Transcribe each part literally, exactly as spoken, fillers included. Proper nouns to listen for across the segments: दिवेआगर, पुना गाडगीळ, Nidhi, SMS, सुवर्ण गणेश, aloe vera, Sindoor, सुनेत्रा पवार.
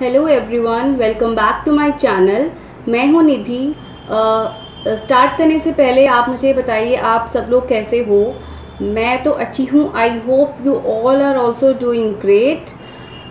Hello everyone, welcome back to my channel. मैं हूं निधि। Start करने से पहले आप मुझे बताइए आप सब लोग कैसे हो। मैं तो अच्छी हूं। I hope you all are also doing great.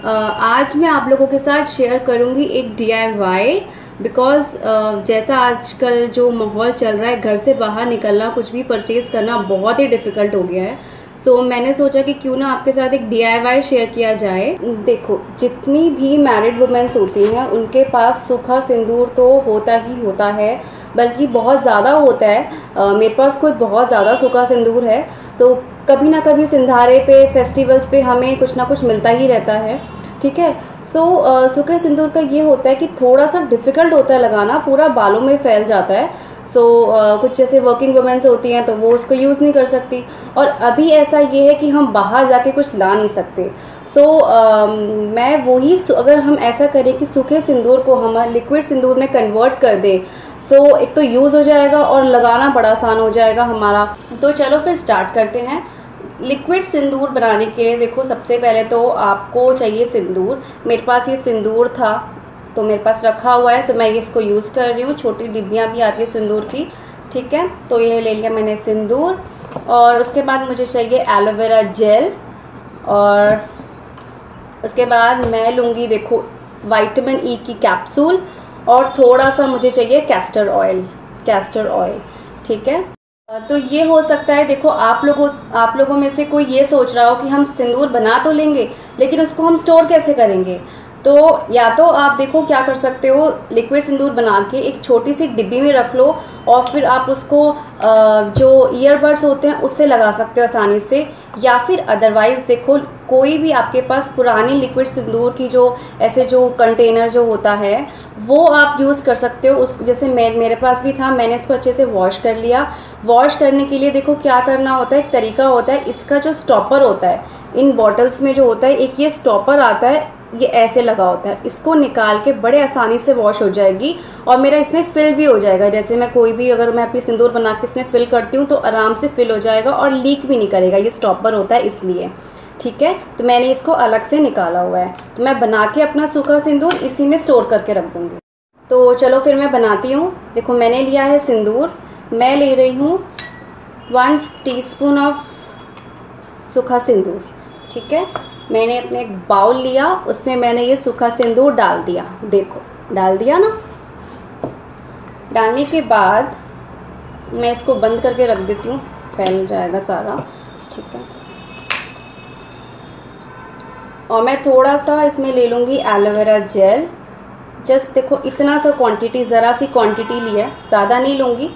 आज मैं आप लोगों के साथ शेयर करूंगी एक D I Y, because uh, जैसा आजकल जो माहौल चल रहा है, घर से बाहर निकलना, कुछ भी परचेज़ करना बहुत ही डिफ़िकल्ट हो गया है। सो so, मैंने सोचा कि क्यों ना आपके साथ एक डी आई वाई शेयर किया जाए। देखो, जितनी भी मैरिड वुमेन्स होती हैं उनके पास सूखा सिंदूर तो होता ही होता है, बल्कि बहुत ज़्यादा होता है। आ, मेरे पास खुद बहुत ज़्यादा सूखा सिंदूर है। तो कभी ना कभी सिंधारे पे, फेस्टिवल्स पे हमें कुछ ना कुछ मिलता ही रहता है, ठीक है। सो so, सूखे सिंदूर का ये होता है कि थोड़ा सा डिफ़िकल्ट होता है लगाना, पूरा बालों में फैल जाता है। सो so, कुछ जैसे वर्किंग वुमेन्स होती हैं तो वो उसको यूज़ नहीं कर सकती, और अभी ऐसा ये है कि हम बाहर जाके कुछ ला नहीं सकते। सो so, मैं वही अगर हम ऐसा करें कि सूखे सिंदूर को हम लिक्विड सिंदूर में कन्वर्ट कर दें, सो so, एक तो यूज़ हो जाएगा और लगाना बड़ा आसान हो जाएगा हमारा। तो चलो फिर स्टार्ट करते हैं। लिक्विड सिंदूर बनाने के लिए देखो, सबसे पहले तो आपको चाहिए सिंदूर। मेरे पास ये सिंदूर था तो मेरे पास रखा हुआ है, तो मैं ये इसको यूज़ कर रही हूँ। छोटी डिब्बियाँ भी आती है सिंदूर की, ठीक है। तो ये ले लिया मैंने सिंदूर, और उसके बाद मुझे चाहिए एलोवेरा जेल, और उसके बाद मैं लूँगी देखो विटामिन ई की कैप्सूल, और थोड़ा सा मुझे चाहिए कैस्टर ऑयल, कैस्टर ऑयल ठीक है। तो ये हो सकता है, देखो आप लोगों आप लोगों में से कोई ये सोच रहा हो कि हम सिंदूर बना तो लेंगे लेकिन उसको हम स्टोर कैसे करेंगे। तो या तो आप देखो क्या कर सकते हो, लिक्विड सिंदूर बना के एक छोटी सी डिब्बी में रख लो, और फिर आप उसको जो ईयरबड्स होते हैं उससे लगा सकते हो आसानी से। या फिर अदरवाइज़ देखो, कोई भी आपके पास पुरानी लिक्विड सिंदूर की जो ऐसे जो कंटेनर जो होता है वो आप यूज़ कर सकते हो। उस जैसे मैं मेरे पास भी था, मैंने इसको अच्छे से वॉश कर लिया। वॉश करने के लिए देखो क्या करना होता है, एक तरीका होता है। इसका जो स्टॉपर होता है इन बॉटल्स में जो होता है, एक ये स्टॉपर आता है, ये ऐसे लगा होता है, इसको निकाल के बड़े आसानी से वॉश हो जाएगी, और मेरा इसमें फिल भी हो जाएगा। जैसे मैं कोई भी अगर मैं अपनी सिंदूर बना के इसमें फिल करती हूँ तो आराम से फिल हो जाएगा और लीक भी नहीं करेगा, ये स्टॉपर होता है इसलिए, ठीक है। तो मैंने इसको अलग से निकाला हुआ है। तो मैं बना के अपना सूखा सिंदूर इसी में स्टोर करके रख दूँगी। तो चलो फिर मैं बनाती हूँ। देखो मैंने लिया है सिंदूर, मैं ले रही हूँ वन टी स्पून ऑफ सूखा सिंदूर, ठीक है। मैंने अपने एक बाउल लिया, उसमें मैंने ये सूखा सिंदूर डाल दिया, देखो डाल दिया ना। डालने के बाद मैं इसको बंद करके रख देती हूँ, फैल जाएगा सारा, ठीक है। और मैं थोड़ा सा इसमें ले लूँगी एलोवेरा जेल, जस्ट देखो इतना सा क्वांटिटी, ज़रा सी क्वांटिटी ली है, ज़्यादा नहीं लूँगी।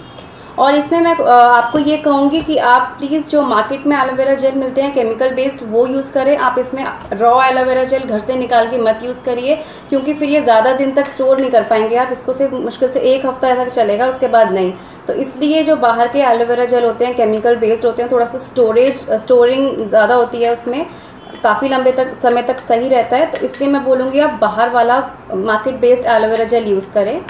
और इसमें मैं आपको ये कहूँगी कि आप प्लीज़ जो मार्केट में एलोवेरा जेल मिलते हैं केमिकल बेस्ड, वो यूज़ करें। आप इसमें रॉ एलोवेरा जेल घर से निकाल के मत यूज़ करिए, क्योंकि फिर ये ज़्यादा दिन तक स्टोर नहीं कर पाएंगे आप। इसको सिर्फ मुश्किल से एक हफ्ता तक चलेगा, उसके बाद नहीं। तो इसलिए जो बाहर के एलोवेरा जेल होते हैं केमिकल बेस्ड होते हैं, थोड़ा सा स्टोरेज स्टोरिंग ज़्यादा होती है, उसमें काफ़ी लंबे तक समय तक सही रहता है। तो इसलिए मैं बोलूँगी आप बाहर वाला market based aloe vera gel use करें।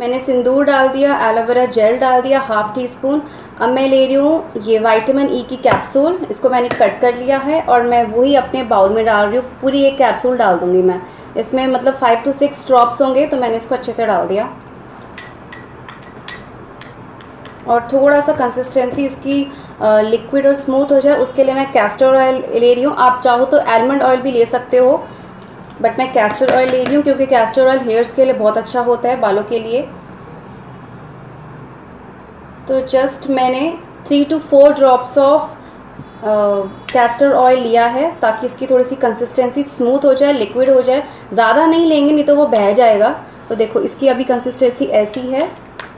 मैंने सिंदूर डाल दिया, एलोवेरा जेल डाल दिया हाफ टी स्पून। अब मैं ले रही हूँ ये विटामिन ई की कैप्सूल, इसको मैंने कट कर लिया है, और मैं वही अपने बाउल में डाल रही हूँ। पूरी एक कैप्सूल डाल दूँगी मैं इसमें, मतलब फाइव टू सिक्स ड्रॉप्स होंगे। तो मैंने इसको अच्छे से डाल दिया, और थोड़ा सा कंसिस्टेंसी इसकी लिक्विड और स्मूथ हो जाए उसके लिए मैं कैस्टर ऑयल ले रही हूँ। आप चाहो तो आलमंड ऑयल भी ले सकते हो, बट मैं कैस्टर ऑयल ले रही हूँ क्योंकि कैस्टर ऑयल हेयर्स के लिए बहुत अच्छा होता है, बालों के लिए। तो जस्ट मैंने three two four drops of castor oil लिया है, ताकि इसकी थोड़ी सी कंसिस्टेंसी स्मूथ हो जाए, लिक्विड हो जाए। ज़्यादा नहीं लेंगे, नहीं तो वो बह जाएगा। तो देखो इसकी अभी कंसिस्टेंसी ऐसी है,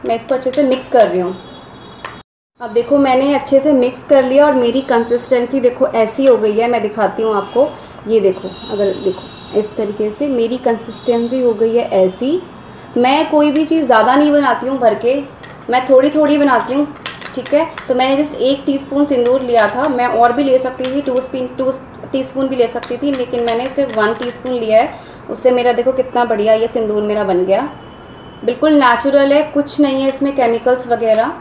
मैं इसको अच्छे से मिक्स कर रही हूँ। अब देखो मैंने अच्छे से मिक्स कर लिया, और मेरी कंसिस्टेंसी देखो ऐसी हो गई है। मैं दिखाती हूँ आपको, ये देखो, अगर देखो इस तरीके से मेरी कंसिस्टेंसी हो गई है ऐसी। मैं कोई भी चीज़ ज़्यादा नहीं बनाती हूँ भर के, मैं थोड़ी थोड़ी बनाती हूँ, ठीक है। तो मैंने जस्ट एक टीस्पून सिंदूर लिया था, मैं और भी ले सकती थी, टू स्पून टू टीस्पून भी ले सकती थी, लेकिन मैंने सिर्फ वन टीस्पून लिया है। उससे मेरा देखो कितना बढ़िया ये सिंदूर मेरा बन गया, बिल्कुल नेचुरल है, कुछ नहीं है इसमें केमिकल्स वगैरह।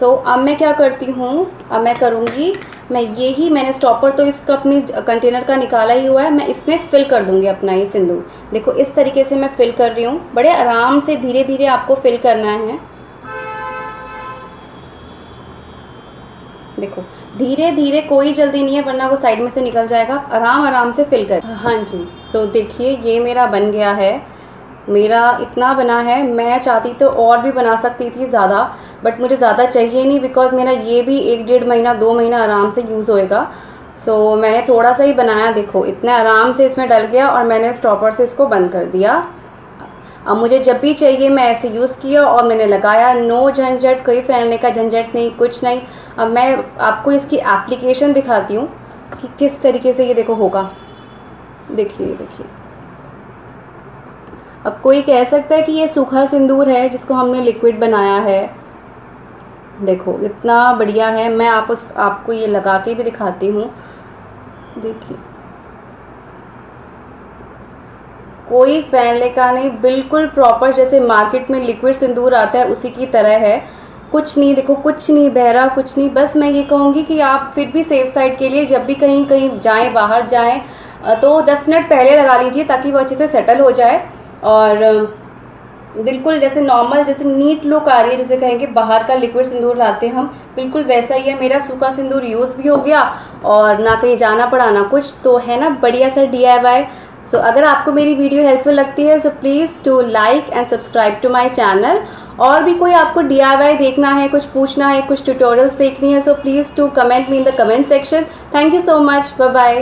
सो so, अब मैं क्या करती हूँ, अब मैं करूँगी मैं ये ही मैंने स्टॉपर तो इसका अपनी कंटेनर का निकाला ही हुआ है, मैं इसमें फिल कर दूंगी अपना ये सिंदूर। देखो इस तरीके से मैं फिल कर रही हूँ, बड़े आराम से धीरे धीरे आपको फिल करना है। देखो धीरे धीरे, कोई जल्दी नहीं है वरना वो साइड में से निकल जाएगा। आराम आराम से फिल कर। हाँ जी, सो देखिए ये मेरा बन गया है। मेरा इतना बना है, मैं चाहती तो और भी बना सकती थी ज़्यादा, बट मुझे ज़्यादा चाहिए नहीं बिकॉज मेरा ये भी एक डेढ़ महीना दो महीना आराम से यूज़ होएगा। सो so, मैंने थोड़ा सा ही बनाया, देखो इतने आराम से इसमें डल गया और मैंने स्टॉपर से इसको बंद कर दिया। अब मुझे जब भी चाहिए मैं ऐसे यूज़ किया और मैंने लगाया, नो झंझट, कोई फैलने का झंझट नहीं, कुछ नहीं। अब मैं आपको इसकी एप्लीकेशन दिखाती हूँ कि किस तरीके से ये देखो होगा। देखिए देखिए, अब कोई कह सकता है कि ये सूखा सिंदूर है जिसको हमने लिक्विड बनाया है। देखो इतना बढ़िया है, मैं आप उस आपको ये लगा के भी दिखाती हूँ। देखिए कोई फैलने का नहीं, बिल्कुल प्रॉपर जैसे मार्केट में लिक्विड सिंदूर आता है उसी की तरह है। कुछ नहीं, देखो कुछ नहीं बह रहा, कुछ नहीं। बस मैं ये कहूँगी कि आप फिर भी सेफ साइड के लिए जब भी कहीं कहीं जाएँ, बाहर जाएँ तो दस मिनट पहले लगा लीजिए ताकि वो अच्छे से सेटल हो जाए और बिल्कुल जैसे नॉर्मल जैसे नीट लुक आ रही है, जैसे कहेंगे बाहर का लिक्विड सिंदूर लाते हैं हम, बिल्कुल वैसा ही है। मेरा सूखा सिंदूर यूज़ भी हो गया और ना कहीं जाना पड़ा ना कुछ, तो है ना बढ़िया सा डी आई वाई। सो अगर आपको मेरी वीडियो हेल्पफुल लगती है so please to like and subscribe to my channel. और भी कोई आपको डी आई वाई देखना है, कुछ पूछना है, कुछ ट्यूटोरियल्स देखनी है so please to comment me in the comment section. Thank you so much, bye bye.